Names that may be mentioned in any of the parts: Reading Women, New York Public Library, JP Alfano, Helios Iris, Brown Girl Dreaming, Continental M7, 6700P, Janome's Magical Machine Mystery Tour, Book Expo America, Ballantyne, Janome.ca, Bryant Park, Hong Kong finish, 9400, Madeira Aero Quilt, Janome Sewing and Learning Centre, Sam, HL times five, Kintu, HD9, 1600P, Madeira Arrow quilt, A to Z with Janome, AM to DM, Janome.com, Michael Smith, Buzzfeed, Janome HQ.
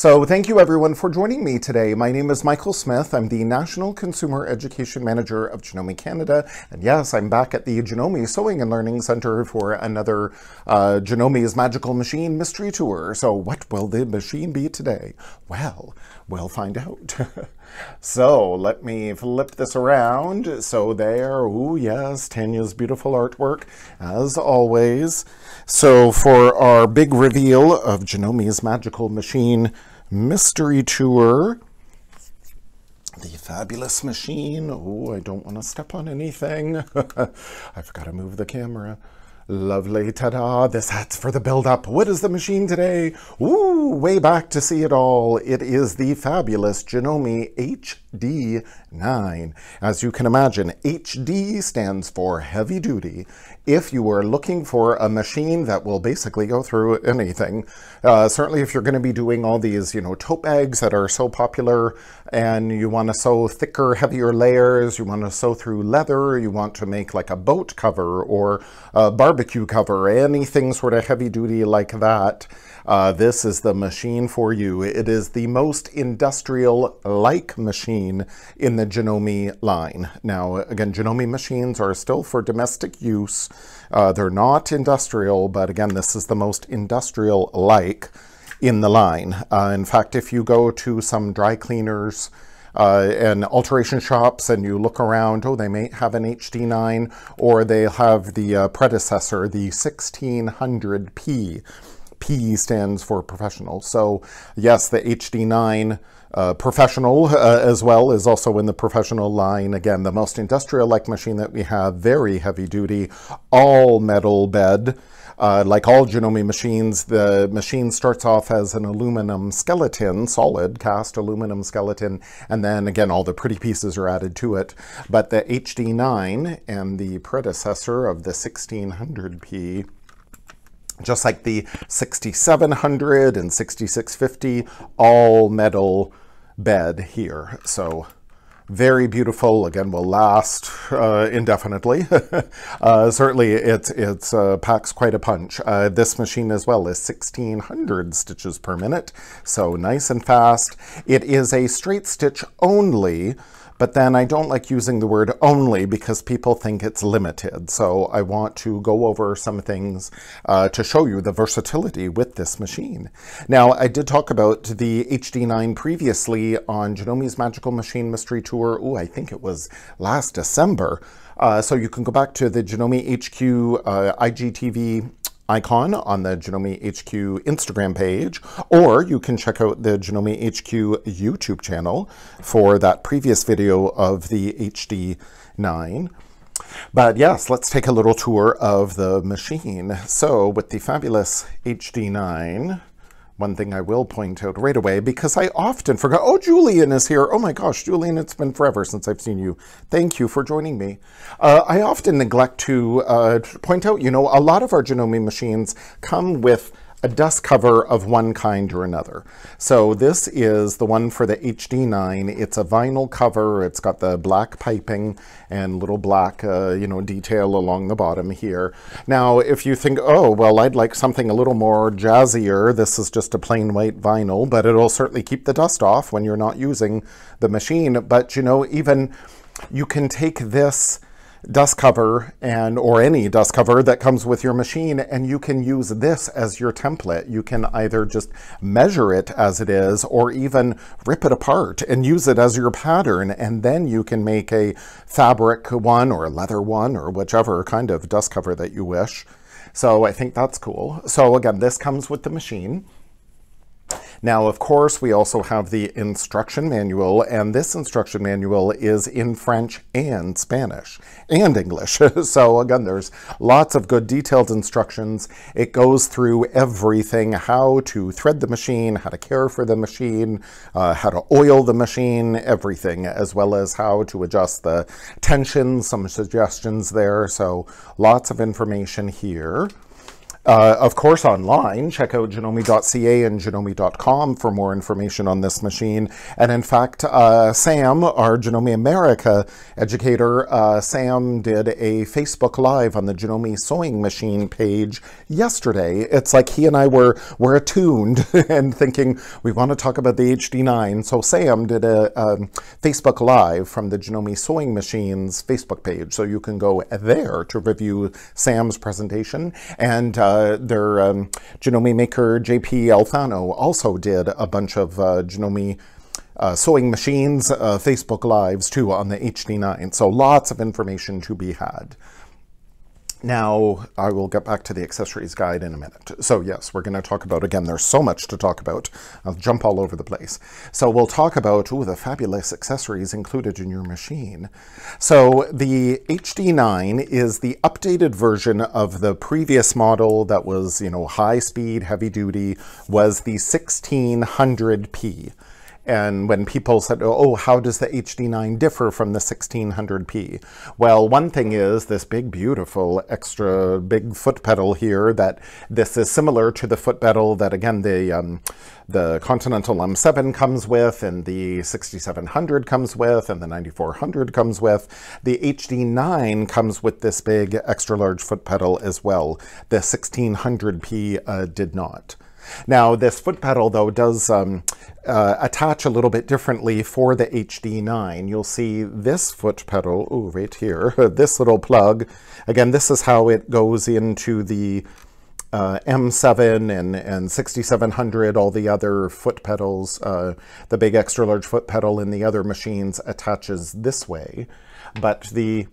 So thank you everyone for joining me today. My name is Michael Smith. I'm the National Consumer Education Manager of Janome Canada. And yes, I'm back at the Janome Sewing and Learning Centre for another Janome's Magical Machine Mystery Tour. So what will the machine be today? Well, we'll find out. So let me flip this around. So there, ooh yes, Tanya's beautiful artwork as always. So for our big reveal of Janome's Magical Machine Mystery Tour, the fabulous machine. Oh, I don't want to step on anything. I forgot to move the camera. Lovely, ta-da, this hat's for the build-up. What is the machine today? Ooh, way back to see it all. It is the fabulous Janome HD9. As you can imagine, HD stands for heavy duty. If you are looking for a machine that will basically go through anything, certainly if you're gonna be doing all these, you know, tote bags that are so popular and you wanna sew thicker, heavier layers, you wanna sew through leather, you want to make like a boat cover or a barbecue cover, anything sort of heavy duty like that, this is the machine for you. It is the most industrial-like machine in the Janome line. Now, again, Janome machines are still for domestic use. They're not industrial, but again, this is the most industrial-like in the line. In fact, if you go to some dry cleaners and alteration shops and you look around, oh, they may have an HD9 or they have the predecessor, the 1600P. P stands for professional. So yes, the HD9 professional as well is also in the professional line. Again, the most industrial-like machine that we have, very heavy duty, all metal bed. Like all Janome machines, the machine starts off as an aluminum skeleton, solid cast aluminum skeleton, and then again, all the pretty pieces are added to it. But the HD9 and the predecessor of the 1600P, just like the 6700 and 6650, all metal bed here. So very beautiful. Again, will last indefinitely. Certainly it packs quite a punch. This machine as well is 1600 stitches per minute. So nice and fast. It is a straight stitch only, but then I don't like using the word only because people think it's limited. So I want to go over some things to show you the versatility with this machine. Now, I did talk about the HD9 previously on Janome's Magical Machine Mystery Tour. Ooh, I think it was last December. So you can go back to the Janome HQ IGTV icon on the Janome HQ Instagram page, or you can check out the Janome HQ YouTube channel for that previous video of the HD9. But yes, let's take a little tour of the machine. So with the fabulous HD9, one thing I will point out right away, because I often forgot, oh, Julian is here. Oh my gosh, Julian, it's been forever since I've seen you. Thank you for joining me. I often neglect to point out, you know, a lot of our Janome machines come with a dust cover of one kind or another. So this is the one for the HD9. It's a vinyl cover. It's got the black piping and little black, you know, detail along the bottom here. Now, if you think, oh, well, I'd like something a little more jazzier, this is just a plain white vinyl, but it'll certainly keep the dust off when you're not using the machine. But, you know, even you can take this dust cover and or any dust cover that comes with your machine, and you can use this as your template. You can either just measure it as it is or even rip it apart and use it as your pattern, and then you can make a fabric one or a leather one or whichever kind of dust cover that you wish. So I think that's cool. So again, this comes with the machine. Now, of course, we also have the instruction manual, and this instruction manual is in French and Spanish and English. So again, there's lots of good detailed instructions. It goes through everything, how to thread the machine, how to care for the machine, how to oil the machine, everything, as well as how to adjust the tension, some suggestions there. So lots of information here. Of course, online, check out Janome.ca and Janome.com for more information on this machine. And in fact, Sam, our Janome America educator, Sam did a Facebook Live on the Janome Sewing Machine page yesterday. It's like he and I were attuned and thinking, we want to talk about the HD9. So Sam did a Facebook Live from the Janome Sewing Machine's Facebook page. So you can go there to review Sam's presentation. And their Janome maker JP Alfano also did a bunch of Janome sewing machines Facebook Lives too on the HD9. So lots of information to be had. Now, I will get back to the accessories guide in a minute. So yes, we're going to talk about, again, there's so much to talk about. I'll jump all over the place. So we'll talk about, ooh, the fabulous accessories included in your machine. So the HD9 is the updated version of the previous model that was, you know, high speed, heavy duty, was the 1600P. And when people said, oh, how does the HD9 differ from the 1600P? Well, one thing is this big, beautiful, extra big foot pedal here, that this is similar to the foot pedal that, again, the Continental M7 comes with, and the 6700 comes with, and the 9400 comes with. The HD9 comes with this big, extra-large foot pedal as well. The 1600P did not. Now, this foot pedal, though, does attach a little bit differently for the HD9. You'll see this foot pedal, ooh, right here, this little plug. Again, this is how it goes into the M7 and 6700, all the other foot pedals. The big extra-large foot pedal in the other machines attaches this way, but the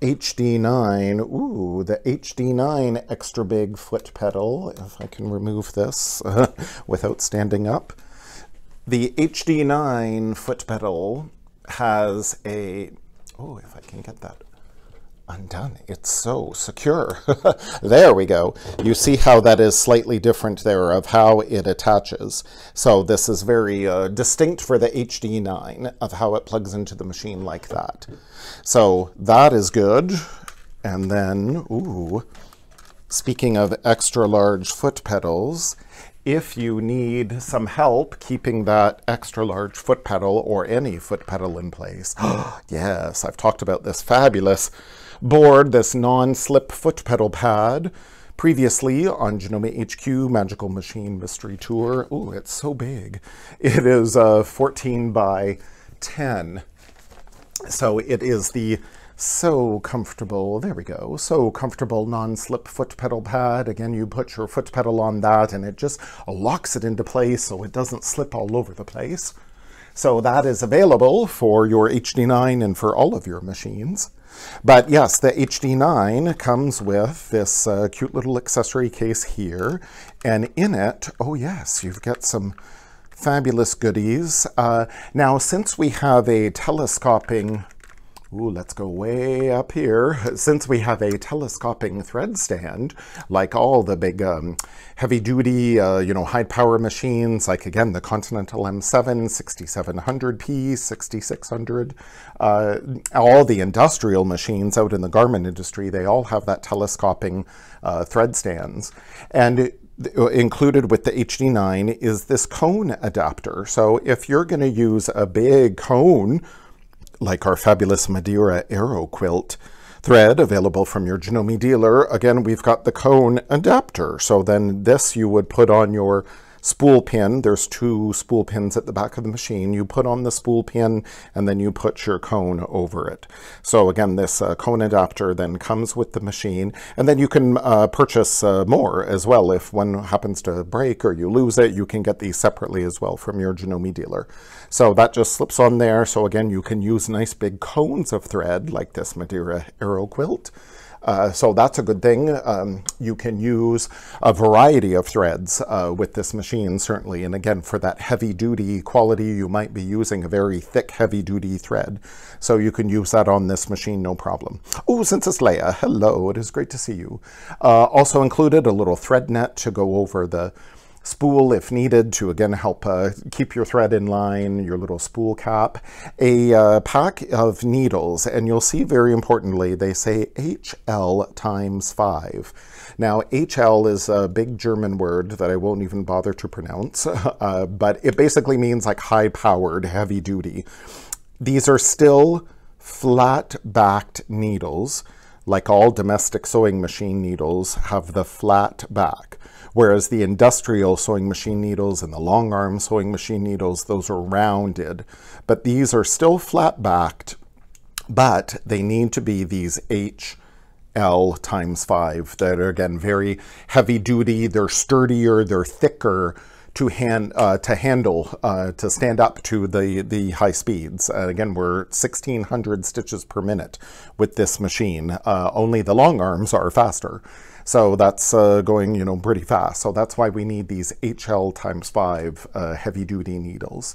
HD9, ooh, the HD9 extra big foot pedal, if I can remove this without standing up. The HD9 foot pedal has a, oh, if I can get that undone, it's so secure. There we go. You see how that is slightly different there of how it attaches. So this is very distinct for the HD9 of how it plugs into the machine like that. So that is good. And then, ooh, speaking of extra large foot pedals, if you need some help keeping that extra large foot pedal or any foot pedal in place, yes, I've talked about this fabulous board, this non-slip foot pedal pad previously on Janome HQ Magical Machine Mystery Tour. Oh, it's so big. It is 14 by 10. So it is the so comfortable, there we go, so comfortable non-slip foot pedal pad. Again, you put your foot pedal on that and it just locks it into place so it doesn't slip all over the place. So that is available for your HD9 and for all of your machines. But yes, the HD9 comes with this cute little accessory case here, and in it, oh yes, you've got some fabulous goodies. Now, since we have a telescoping, ooh, let's go way up here. Since we have a telescoping thread stand, like all the big heavy-duty, you know, high-power machines, like, again, the Continental M7, 6700P, 6600, all the industrial machines out in the garment industry, they all have that telescoping thread stands. And included with the HD9 is this cone adapter. So if you're going to use a big cone, like our fabulous Madeira Aero quilt thread available from your Janome dealer, again, we've got the cone adapter. So then this you would put on your spool pin. There's two spool pins at the back of the machine. You put on the spool pin and then you put your cone over it. So again, this cone adapter then comes with the machine, and then you can purchase more as well. If one happens to break or you lose it, you can get these separately as well from your Janome dealer. So that just slips on there. So again, you can use nice big cones of thread like this Madeira Arrow quilt. So that's a good thing. You can use a variety of threads with this machine, certainly. And again, for that heavy-duty quality, you might be using a very thick, heavy-duty thread. So you can use that on this machine, no problem. Oh, since it's Leia, hello, it is great to see you. Also included a little thread net to go over the spool if needed to again help keep your thread in line, your little spool cap, a pack of needles, and you'll see very importantly they say HL times 5. Now HL is a big German word that I won't even bother to pronounce, but it basically means like high-powered, heavy duty. These are still flat-backed needles. Like all domestic sewing machine needles have the flat back, whereas the industrial sewing machine needles and the long arm sewing machine needles, those are rounded, but these are still flat backed, but they need to be these HL times 5 that are again very heavy duty. They're sturdier, they're thicker to stand up to the high speeds. Again, we're 1600 stitches per minute with this machine. Only the long arms are faster. So that's going, you know, pretty fast. So that's why we need these HL times 5 heavy duty needles.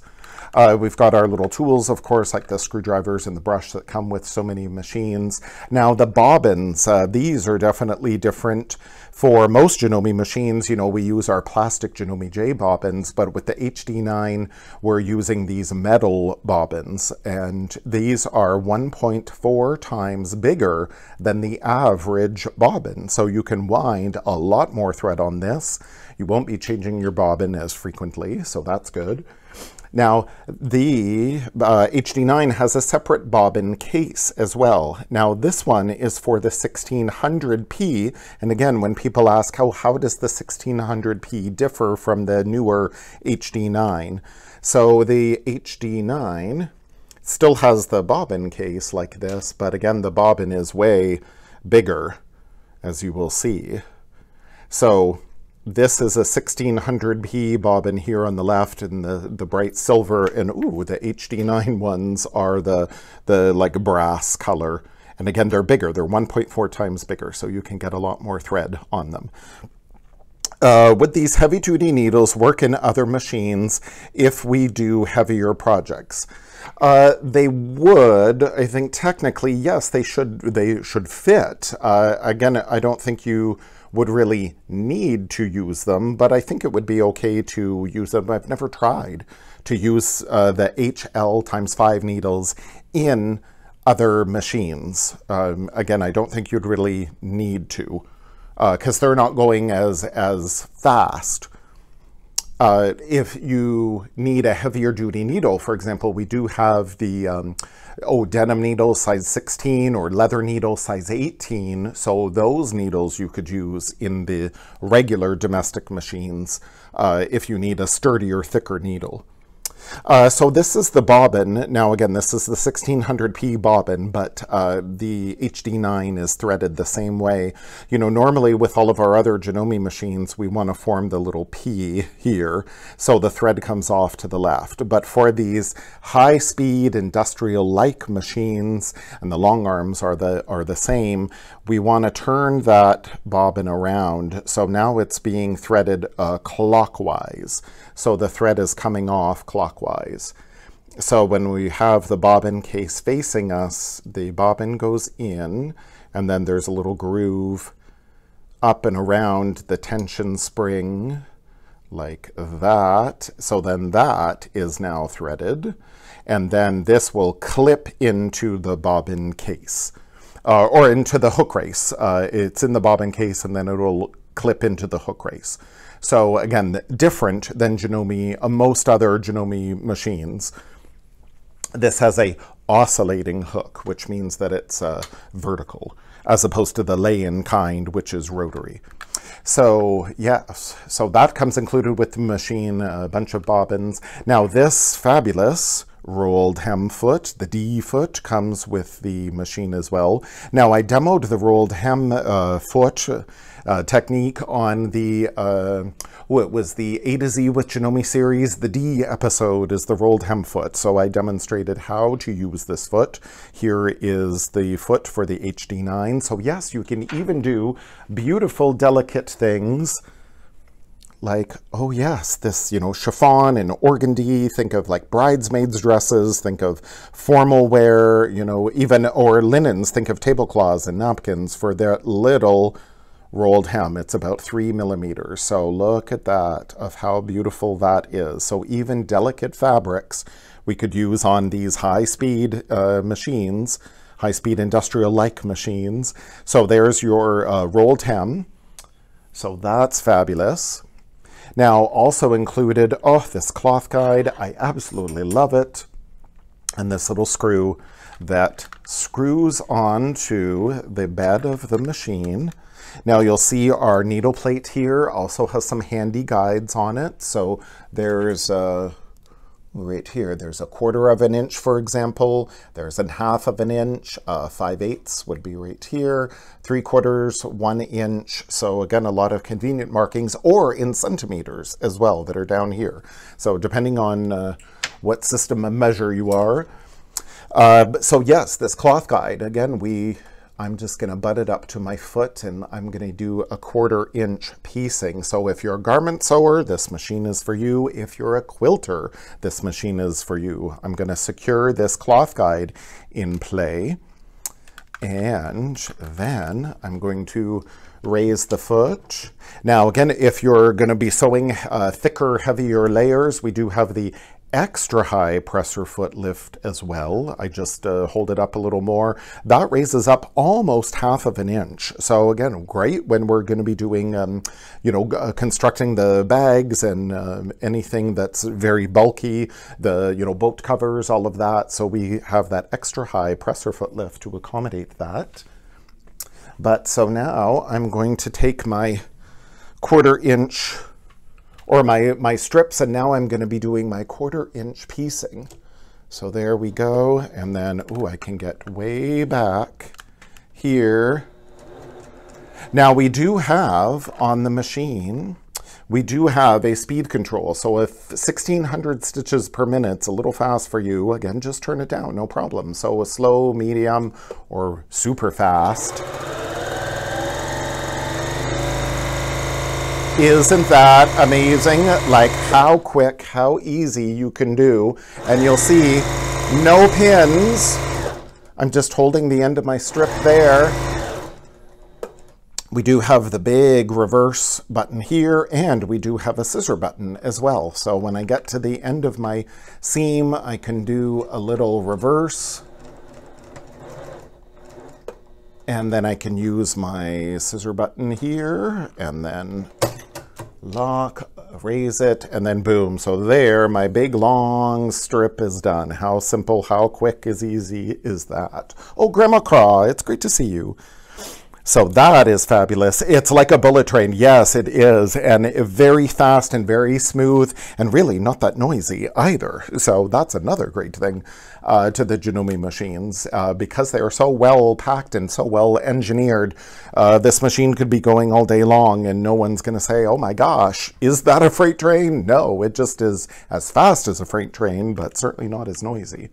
We've got our little tools, of course, like the screwdrivers and the brush that come with so many machines. Now the bobbins, these are definitely different. For most Janome machines, you know, we use our plastic Janome J bobbins, but with the HD9, we're using these metal bobbins, and these are 1.4 times bigger than the average bobbin. So you can wind a lot more thread on this. You won't be changing your bobbin as frequently, so that's good. Now, the HD9 has a separate bobbin case as well. Now, this one is for the 1600P, and again, when people ask, how does the 1600P differ from the newer HD9? So the HD9 still has the bobbin case like this, but again, the bobbin is way bigger, as you will see. So this is a 1600P bobbin here on the left, and the bright silver, and ooh, the HD9 ones are the like brass color. And again, they're bigger, they're 1.4 times bigger, so you can get a lot more thread on them. Would these heavy-duty needles work in other machines if we do heavier projects? They would, I think technically, yes, they should fit. Again, I don't think you would really need to use them, but I think it would be okay to use them. I've never tried to use the HL times 5 needles in other machines. Again, I don't think you'd really need to, because they're not going as fast. If you need a heavier duty needle, for example, we do have the denim needle size 16 or leather needle size 18. So those needles you could use in the regular domestic machines if you need a sturdier, thicker needle. So this is the bobbin. Now again, this is the 1600P bobbin, but the HD9 is threaded the same way. You know, normally with all of our other Janome machines, we want to form the little P here, so the thread comes off to the left. But for these high-speed industrial-like machines, and the long arms are the same, we want to turn that bobbin around. So now it's being threaded clockwise. So the thread is coming off clockwise. So when we have the bobbin case facing us, the bobbin goes in, and then there's a little groove up and around the tension spring like that. So then that is now threaded, and then this will clip into the bobbin case or into the hook race. It's in the bobbin case, and then it'll clip into the hook race. So again, different than Janome, most other Janome machines. This has a oscillating hook, which means that it's vertical, as opposed to the lay-in kind, which is rotary. So yes, so that comes included with the machine, a bunch of bobbins. Now this fabulous rolled hem foot, the D foot, comes with the machine as well. Now I demoed the rolled hem foot technique on the, it was the A to Z with Janome series. The D episode is the rolled hem foot. So I demonstrated how to use this foot. Here is the foot for the HD9. So yes, you can even do beautiful, delicate things like, oh yes, this, you know, chiffon and organdy, think of like bridesmaids' dresses, think of formal wear, you know, even, or linens, think of tablecloths and napkins for their little rolled hem. It's about 3 millimeters. So look at that, of how beautiful that is. So even delicate fabrics we could use on these high-speed machines, high-speed industrial-like machines. So there's your rolled hem. So that's fabulous. Now also included, oh, this cloth guide, I absolutely love it. And this little screw that screws onto the bed of the machine. Now you'll see our needle plate here also has some handy guides on it. So there's a, right here, there's a 1/4 of an inch, for example. There's a 1/2 of an inch, 5/8 would be right here, 3/4, 1 inch. So again, a lot of convenient markings, or in centimeters as well, that are down here. So depending on what system of measure you are. So yes, this cloth guide, again, I'm just going to butt it up to my foot, and I'm going to do a 1/4 inch piecing. So if you're a garment sewer, this machine is for you. If you're a quilter, this machine is for you. I'm going to secure this cloth guide in play, and then I'm going to raise the foot. Now again, if you're going to be sewing thicker, heavier layers, we do have the extra high presser foot lift as well. I just hold it up a little more. That raises up almost 1/2 of an inch. So again, great when we're going to be doing, you know, constructing the bags and anything that's very bulky, the, you know, boat covers, all of that. So we have that extra high presser foot lift to accommodate that. But so now I'm going to take my 1/4 inch or my strips, and now I'm going to be doing my 1/4 inch piecing. So there we go. And then, ooh, I can get way back here. Now we do have on the machine, we do have a speed control. So if 1600 stitches per minute's a little fast for you, again, just turn it down, no problem. So a slow, medium, or super fast. Isn't that amazing? Like how quick, how easy you can do. And you'll see no pins. I'm just holding the end of my strip there. We do have the big reverse button here, and we do have a scissor button as well. So when I get to the end of my seam, I can do a little reverse. And then I can use my scissor button here, and then lock, raise it, and then boom. So there, my big long strip is done. How simple, how quick is easy is that? Oh, Grandma Craw, it's great to see you. So that is fabulous. It's like a bullet train. Yes, it is. And very fast and very smooth, and really not that noisy either. So that's another great thing to the Janome machines, because they are so well packed and so well engineered. This machine could be going all day long and no one's going to say, oh my gosh, is that a freight train? No, it just is as fast as a freight train, but certainly not as noisy.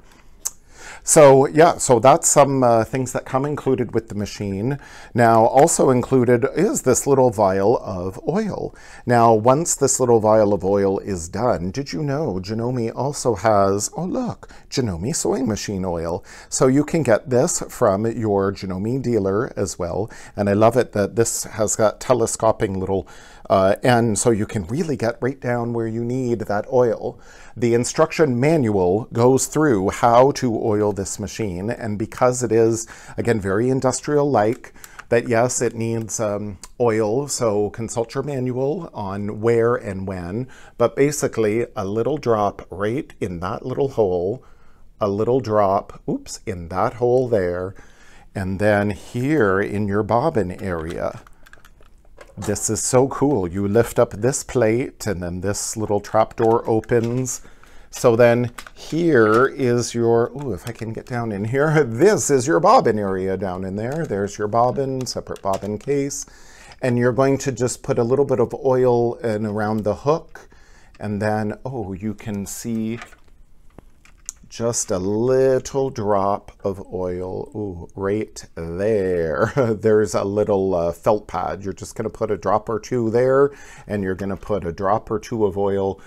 So yeah, so that's some things that come included with the machine. Now also included is this little vial of oil. Now once this little vial of oil is done, did you know Janome also has, oh look, Janome sewing machine oil. So you can get this from your Janome dealer as well. And I love it that this has got telescoping little and so you can really get right down where you need that oil. The instruction manual goes through how to oil this machine, and because it is, again, very industrial-like, that yes, it needs oil, so consult your manual on where and when, but basically a little drop right in that little hole, a little drop, oops, in that hole there, and then here in your bobbin area. This is so cool. You lift up this plate and then this little trap door opens. So then here is your, oh, if I can get down in here, this is your bobbin area down in there. There's your bobbin, separate bobbin case. And you're going to just put a little bit of oil in around the hook. And then, oh, you can see just a little drop of oil, ooh, right there. There's a little felt pad. You're just gonna put a drop or two there, and you're gonna put a drop or two of oil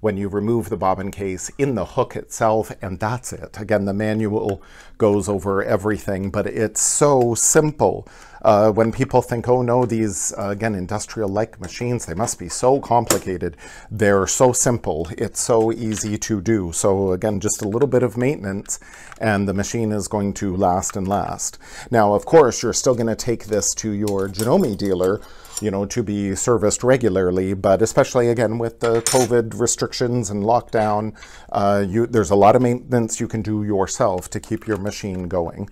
when you remove the bobbin case in the hook itself, and that's it. Again, the manual goes over everything, but it's so simple. When people think, oh no, these, again, industrial-like machines, they must be so complicated. They're so simple. It's so easy to do. So again, just a little bit of maintenance and the machine is going to last and last. Now, of course, you're still going to take this to your Janome dealer, you know, to be serviced regularly, but especially again with the COVID restrictions and lockdown, there's a lot of maintenance you can do yourself to keep your machine going.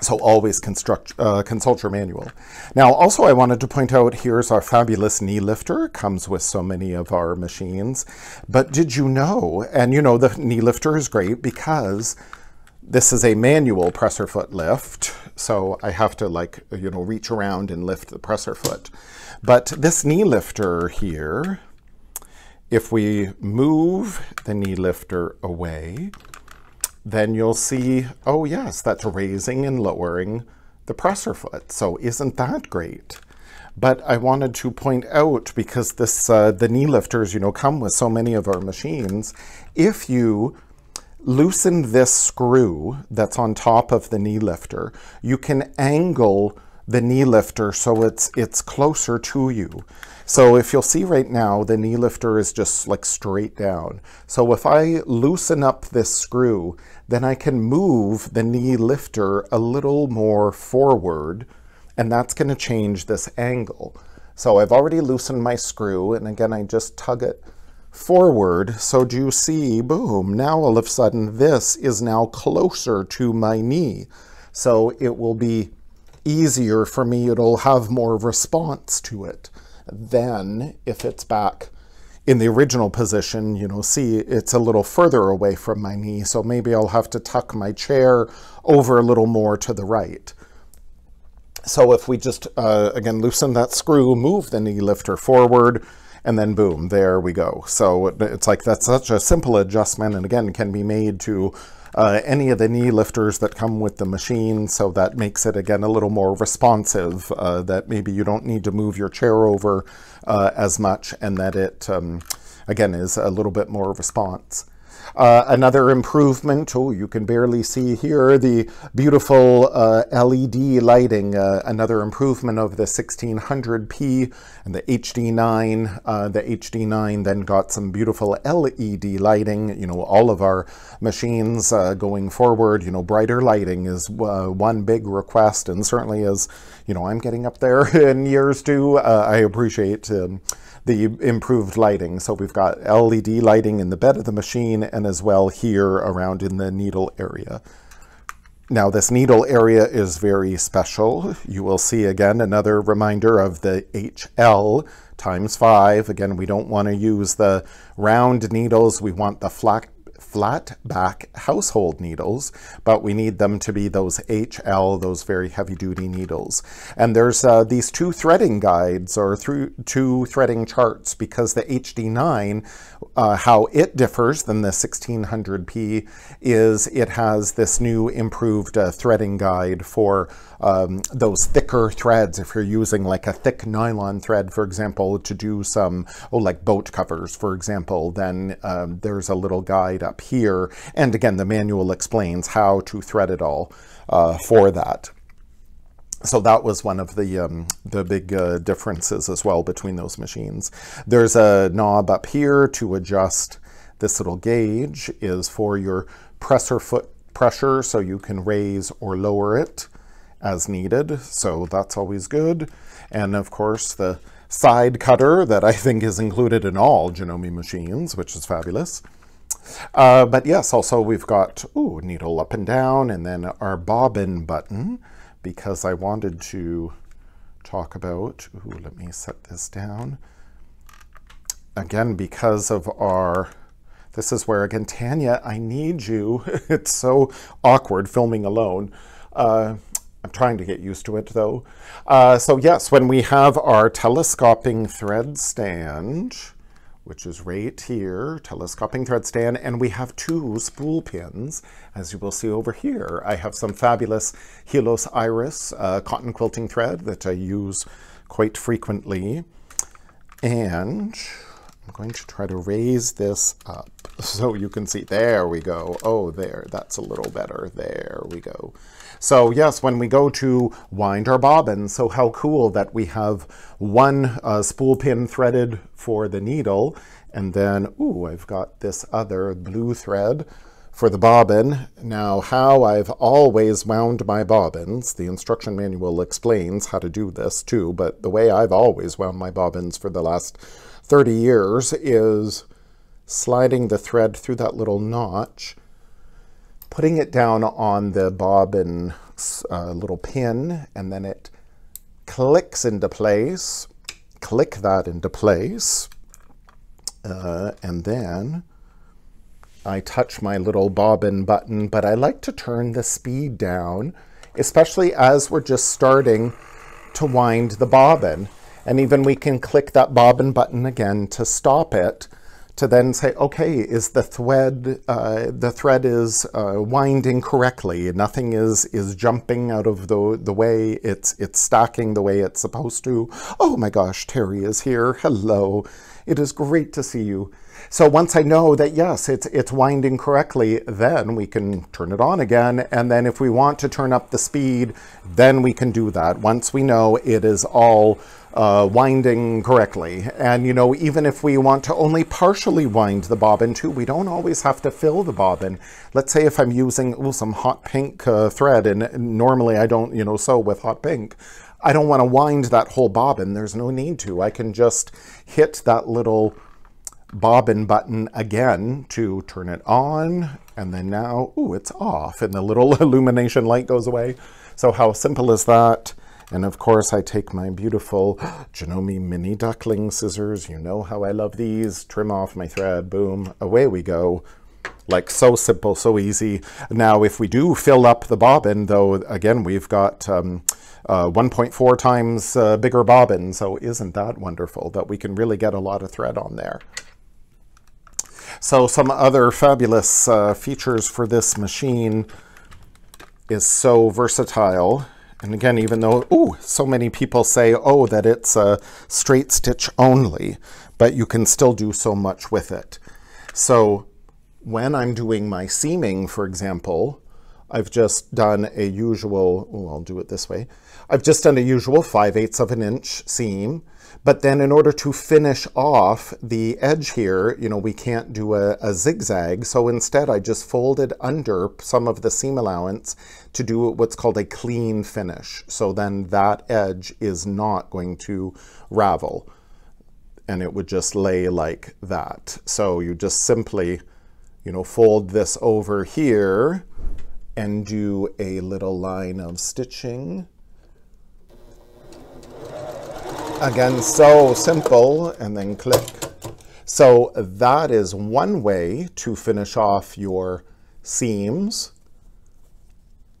So always consult your manual. Now, also I wanted to point out, here's our fabulous knee lifter. Comes with so many of our machines, but did you know, and you know the knee lifter is great because this is a manual presser foot lift, so I have to, like, you know, reach around and lift the presser foot. But this knee lifter here, if we move the knee lifter away, then you'll see, oh yes, that's raising and lowering the presser foot. So isn't that great? But I wanted to point out, because this the knee lifters, you know, come with so many of our machines, if you loosen this screw that's on top of the knee lifter, you can angle the knee lifter so it's closer to you. So if you'll see right now, the knee lifter is just like straight down. So if I loosen up this screw, then I can move the knee lifter a little more forward, and that's going to change this angle. So I've already loosened my screw, and again, I just tug it forward. So do you see, boom, now all of a sudden this is now closer to my knee. So it will be easier for me, it'll have more response to it than if it's back in the original position. You know, see, it's a little further away from my knee, so maybe I'll have to tuck my chair over a little more to the right. So if we just, again, loosen that screw, move the knee lifter forward, and then boom, there we go. So it's like, that's such a simple adjustment, and again, can be made to any of the knee lifters that come with the machine. So that makes it, again, a little more responsive, that maybe you don't need to move your chair over as much, and that it, again, is a little bit more response. Another improvement, oh, you can barely see here, the beautiful LED lighting, another improvement of the 1600P and the HD9. The HD9 then got some beautiful LED lighting. You know, all of our machines going forward, you know, brighter lighting is one big request, and certainly as, you know, I'm getting up there in years too, I appreciate the improved lighting. So we've got LED lighting in the bed of the machine, and as well here around in the needle area. Now this needle area is very special. You will see again another reminder of the HL times 5. Again, we don't want to use the round needles, we want the flat back household needles, but we need them to be those HL, those very heavy duty needles. And there's these two threading guides, or two threading charts, because the HD9, how it differs than the 1600P is it has this new improved threading guide for those thicker threads. If you're using like a thick nylon thread, for example, to do some, oh, like boat covers, for example, then there's a little guide up here. And again, the manual explains how to thread it all for that. So that was one of the big differences as well between those machines. There's a knob up here to adjust. This little gauge is for your presser foot pressure, so you can raise or lower it as needed. So that's always good. And of course, the side cutter that I think is included in all Janome machines, which is fabulous. But yes, also we've got, ooh, needle up and down, and then our bobbin button, because I wanted to talk about, ooh, let me set this down. Again, because of our, this is where, again, Tanya, I need you. It's so awkward filming alone. I'm trying to get used to it though. So yes, when we have our telescoping thread stand, which is right here, telescoping thread stand, and we have two spool pins, as you will see over here. I have some fabulous Helios Iris cotton quilting thread that I use quite frequently. And I'm going to try to raise this up so you can see. There we go. Oh, there, that's a little better. There we go. So yes, when we go to wind our bobbin, so how cool that we have one spool pin threaded for the needle, and then, ooh, I've got this other blue thread for the bobbin. Now, how I've always wound my bobbins, the instruction manual explains how to do this too, but the way I've always wound my bobbins for the last 30 years is sliding the thread through that little notch, putting it down on the bobbin little pin, and then it clicks into place, click that into place, and then I touch my little bobbin button, but I like to turn the speed down, especially as we're just starting to wind the bobbin. And even we can click that bobbin button again to stop it, to then say, okay, is the thread is winding correctly, nothing is jumping out of the way, it's stacking the way it's supposed to. Oh my gosh, Terry is here, hello. It is great to see you. So once I know that, yes, it's winding correctly, then we can turn it on again. And then if we want to turn up the speed, then we can do that once we know it is all winding correctly. And, you know, even if we want to only partially wind the bobbin too, we don't always have to fill the bobbin. Let's say if I'm using some hot pink thread, and normally I don't, you know, sew with hot pink. I don't want to wind that whole bobbin. There's no need to. I can just hit that little bobbin button again to turn it on. And then now, ooh, it's off and the little illumination light goes away. So how simple is that? And of course I take my beautiful Janome mini duckling scissors. You know how I love these. Trim off my thread, boom, away we go. Like, so simple, so easy. Now, if we do fill up the bobbin, though, again, we've got 1.4 times bigger bobbin, so isn't that wonderful that we can really get a lot of thread on there. So some other fabulous features for this machine is so versatile. And again, even though, ooh, so many people say, oh, that it's a straight stitch only, but you can still do so much with it. So when I'm doing my seaming, for example, I've just done a usual, oh, I'll do it this way. I've just done a usual 5/8 of an inch seam, but then in order to finish off the edge here, you know, we can't do a zigzag. So instead I just folded under some of the seam allowance to do what's called a clean finish. So then that edge is not going to ravel and it would just lay like that. So you just simply, you know, fold this over here and do a little line of stitching. Again, so simple, and then click. So that is one way to finish off your seams.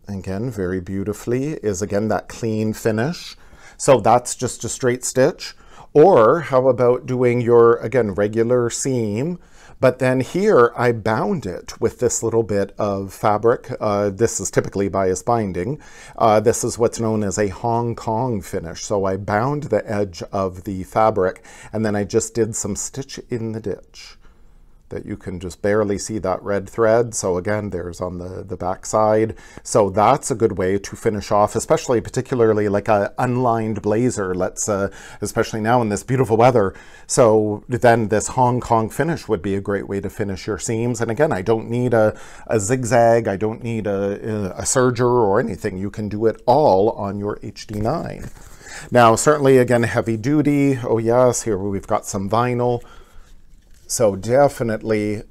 Again, very beautifully, is again that clean finish. So that's just a straight stitch. Or how about doing your, again, regular seam, but then here I bound it with this little bit of fabric. This is typically bias binding. This is what's known as a Hong Kong finish. So I bound the edge of the fabric and then I just did some stitch in the ditch that you can just barely see that red thread. So again, there's on the back side. So that's a good way to finish off, especially particularly like a unlined blazer, let's, especially now in this beautiful weather. So then this Hong Kong finish would be a great way to finish your seams. And again, I don't need a zigzag, I don't need a serger or anything. You can do it all on your HD9. Now, certainly again, heavy duty. Oh yes, here we've got some vinyl. So definitely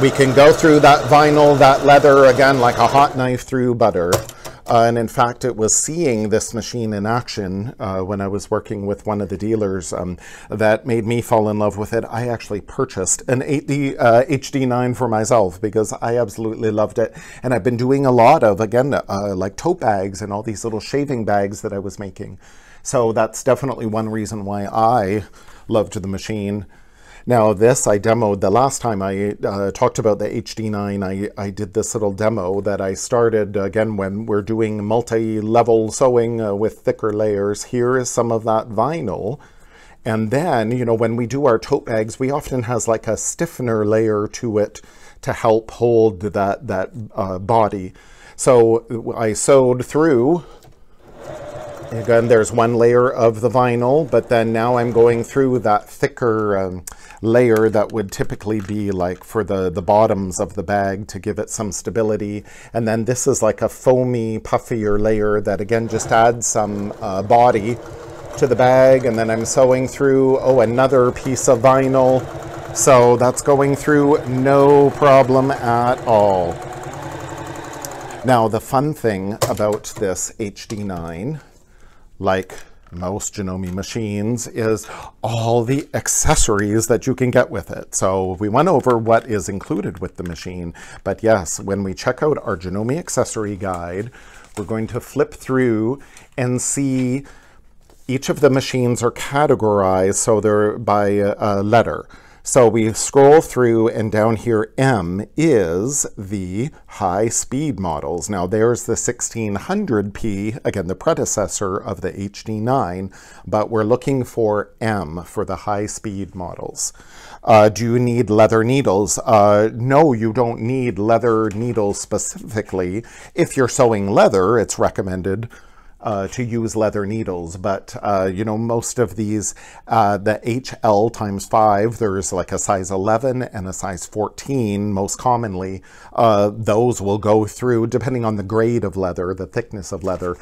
we can go through that vinyl, that leather, again, like a hot knife through butter. And in fact, it was seeing this machine in action when I was working with one of the dealers that made me fall in love with it. I actually purchased an HD9 for myself because I absolutely loved it. And I've been doing a lot of, again, like tote bags and all these little shaving bags that I was making. So that's definitely one reason why I loved the machine. Now this I demoed the last time I talked about the HD9. I did this little demo that I started again when we're doing multi-level sewing with thicker layers. Here is some of that vinyl. And then, you know, when we do our tote bags, we often has like a stiffener layer to it to help hold that body. So I sewed through, again, there's one layer of the vinyl, but then now I'm going through that thicker layer that would typically be like for the bottoms of the bag to give it some stability. And then this is like a foamy, puffier layer that again just adds some body to the bag. And then I'm sewing through, oh, another piece of vinyl. So that's going through no problem at all. Now, the fun thing about this HD9, like most Janome machines, is all the accessories that you can get with it. So we went over what is included with the machine, but yes, when we check out our Janome accessory guide, we're going to flip through and see each of the machines are categorized, so they're by a letter. So we scroll through, and down here, M is the high-speed models. Now, there's the 1600P, again, the predecessor of the HD9, but we're looking for M for the high-speed models. Do you need leather needles? No, you don't need leather needles specifically. If you're sewing leather, it's recommended to use leather needles, but you know, most of these, the HL times 5, there's like a size 11 and a size 14 most commonly. Those will go through, depending on the grade of leather, the thickness of leather,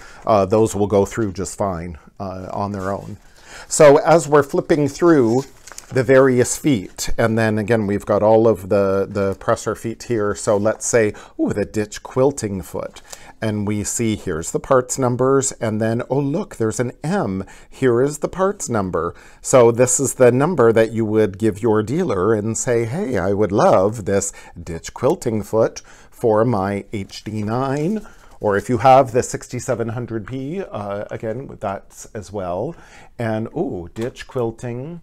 those will go through just fine on their own. So as we're flipping through the various feet, and then again, we've got all of the presser feet here. So let's say, oh, the ditch quilting foot. And we see here's the parts numbers, and then, oh look, there's an M. Here is the parts number. So this is the number that you would give your dealer and say, hey, I would love this ditch quilting foot for my HD9. Or if you have the 6700P, again, with that as well. And oh, ditch quilting.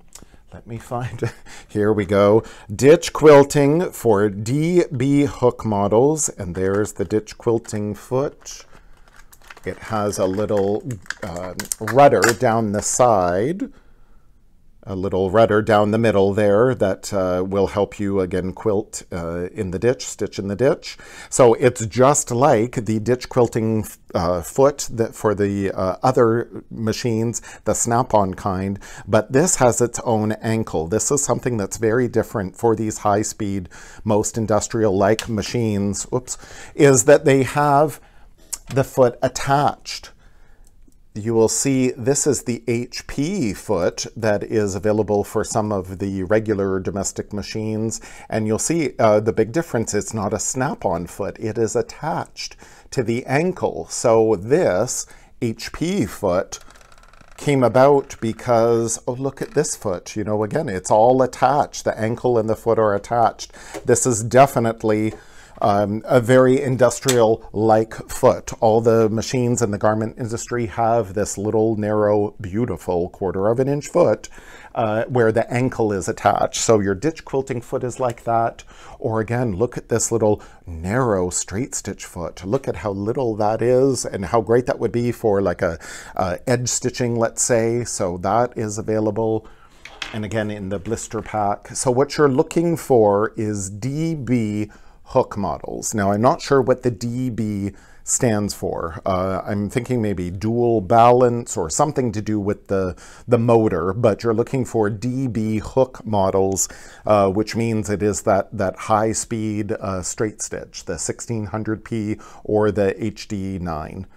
Let me find, here we go, ditch quilting for DB hook models, and there's the ditch quilting foot. It has a little rudder down the side, a little rudder down the middle there that will help you, again, quilt in the ditch, stitch in the ditch. So it's just like the ditch quilting foot that for the other machines, the snap-on kind, but this has its own ankle. This is something that's very different for these high-speed, most industrial-like machines, oops, is that they have the foot attached. You will see this is the HP foot that is available for some of the regular domestic machines. And you'll see the big difference, it's not a snap-on foot, it is attached to the ankle. So this HP foot came about because, oh, look at this foot. You know, again, it's all attached. The ankle and the foot are attached. This is definitely a very industrial-like foot. All the machines in the garment industry have this little, narrow, beautiful 1/4 inch foot where the ankle is attached. So your ditch quilting foot is like that. Or again, look at this little narrow straight stitch foot. Look at how little that is and how great that would be for like a edge stitching, let's say. So that is available. And again, in the blister pack. So what you're looking for is DB hook models. Now, I'm not sure what the DB stands for. I'm thinking maybe dual balance or something to do with the motor, but you're looking for DB hook models, which means it is that high speed straight stitch, the 1600P or the HD9.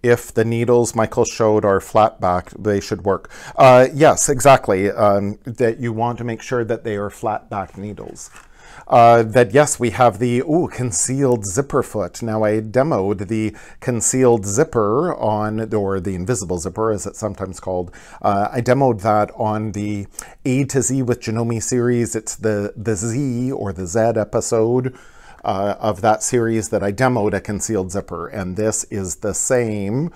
If the needles Michael showed are flat back, they should work. Yes, exactly, that you want to make sure that they are flat back needles. That yes, we have the concealed zipper foot. Now, I demoed the concealed zipper on, or the invisible zipper as it's sometimes called. I demoed that on the A to Z with Janome series. It's the Z or the Z episode of that series that I demoed a concealed zipper, and this is the same.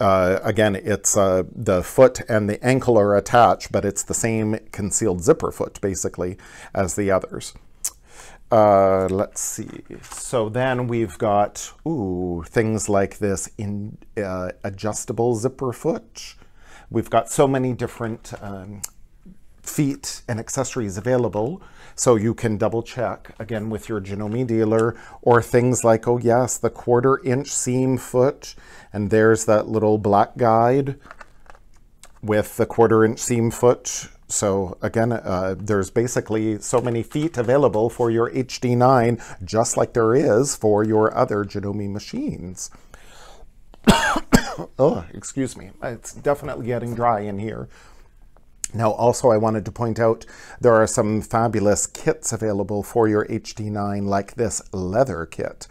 Again, it's the foot and the ankle are attached, but it's the same concealed zipper foot basically as the others. Let's see. So then we've got things like this in adjustable zipper foot. We've got so many different feet and accessories available, so you can double check again with your Janome dealer, or things like, oh yes, the 1/4 inch seam foot, and there's that little black guide with the 1/4 inch seam foot. So again, there's basically so many feet available for your HD9, just like there is for your other Janome machines. Oh, excuse me, it's definitely getting dry in here. Now also I wanted to point out there are some fabulous kits available for your HD9, like this leather kit.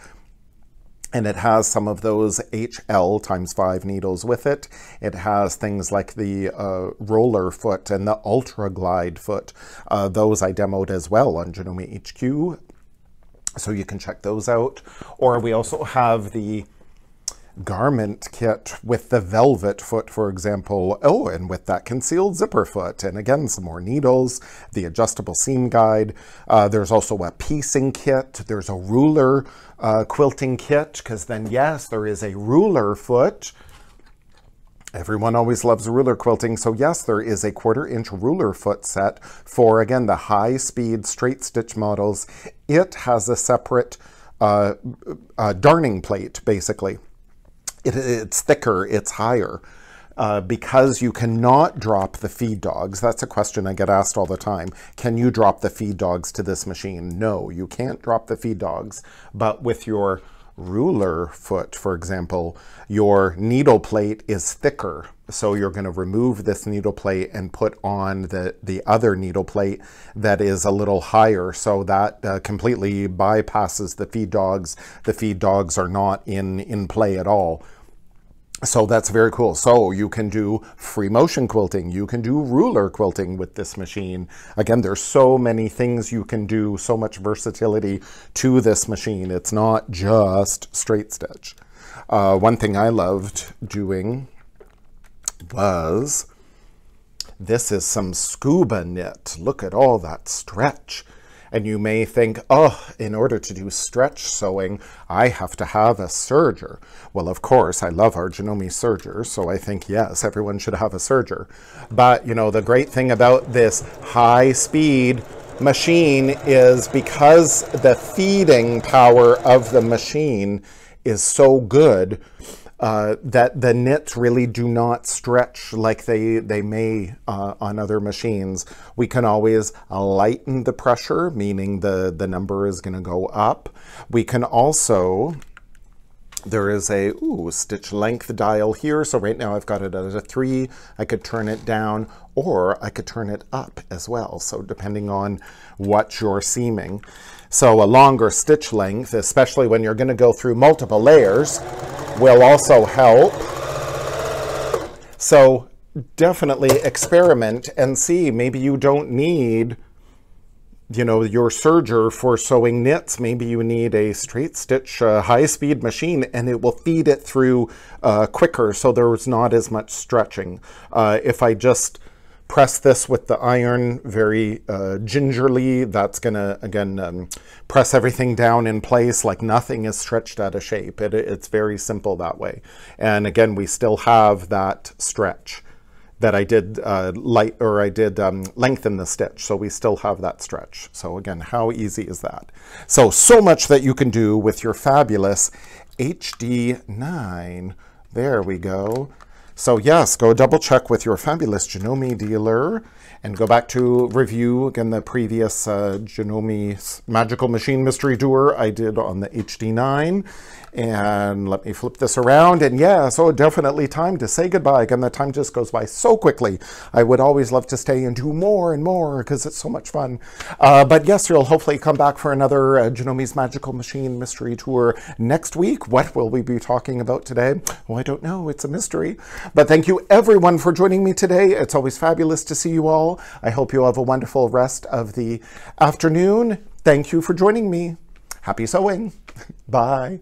And it has some of those HL times 5 needles with it. It has things like the roller foot and the ultra glide foot. Those I demoed as well on Janome HQ, so you can check those out. Or we also have the garment kit with the velvet foot, for example. Oh, and with that concealed zipper foot, and again some more needles, the adjustable seam guide. There's also a piecing kit, there's a ruler quilting kit, because then yes, there is a ruler foot. Everyone always loves ruler quilting, so yes, there is a 1/4 inch ruler foot set for, again, the high speed straight stitch models. It has a separate darning plate, basically. It's thicker, it's higher, because you cannot drop the feed dogs. That's a question I get asked all the time. Can you drop the feed dogs to this machine? No, you can't drop the feed dogs. But with your ruler foot, for example, your needle plate is thicker. So you're going to remove this needle plate and put on the other needle plate that is a little higher, so that completely bypasses the feed dogs. The feed dogs are not in play at all. So that's very cool. So you can do free motion quilting, you can do ruler quilting with this machine. Again, there's so many things you can do, so much versatility to this machine. It's not just straight stitch. One thing I loved doing was, this is some scuba knit. Look at all that stretch. And you may think, oh, in order to do stretch sewing, I have to have a serger. Well, of course, I love our Janome serger, so I think, yes, everyone should have a serger. But, you know, the great thing about this high-speed machine is, because the feeding power of the machine is so good, that the knits really do not stretch like they may on other machines. We can always lighten the pressure, meaning the number is going to go up. We can also, there is a stitch length dial here. So right now I've got it at a 3. I could turn it down, or I could turn it up as well. So depending on what you're seaming. So a longer stitch length, especially when you're going to go through multiple layers, will also help. So definitely experiment and see. Maybe you don't need, you know, your serger for sewing knits. Maybe you need a straight stitch high-speed machine, and it will feed it through quicker, so there's not as much stretching. If I just press this with the iron very gingerly, that's going to, again, press everything down in place like nothing is stretched out of shape. It's very simple that way. And again, we still have that stretch that I did lengthen the stitch. So we still have that stretch. So again, how easy is that? So much that you can do with your fabulous HD9. There we go. So yes, go double check with your fabulous Janome dealer, and go back to review again the previous Janome's Magical Machine Mystery Tour I did on the HD9. And let me flip this around, and yeah, so definitely time to say goodbye. Again, the time just goes by so quickly. I would always love to stay and do more and more, because it's so much fun. But yes, you'll hopefully come back for another Janome's Magical Machine Mystery Tour next week. What will we be talking about today? Oh, I don't know, it's a mystery. But thank you everyone for joining me today. It's always fabulous to see you all. I hope you have a wonderful rest of the afternoon. Thank you for joining me. Happy sewing. Bye.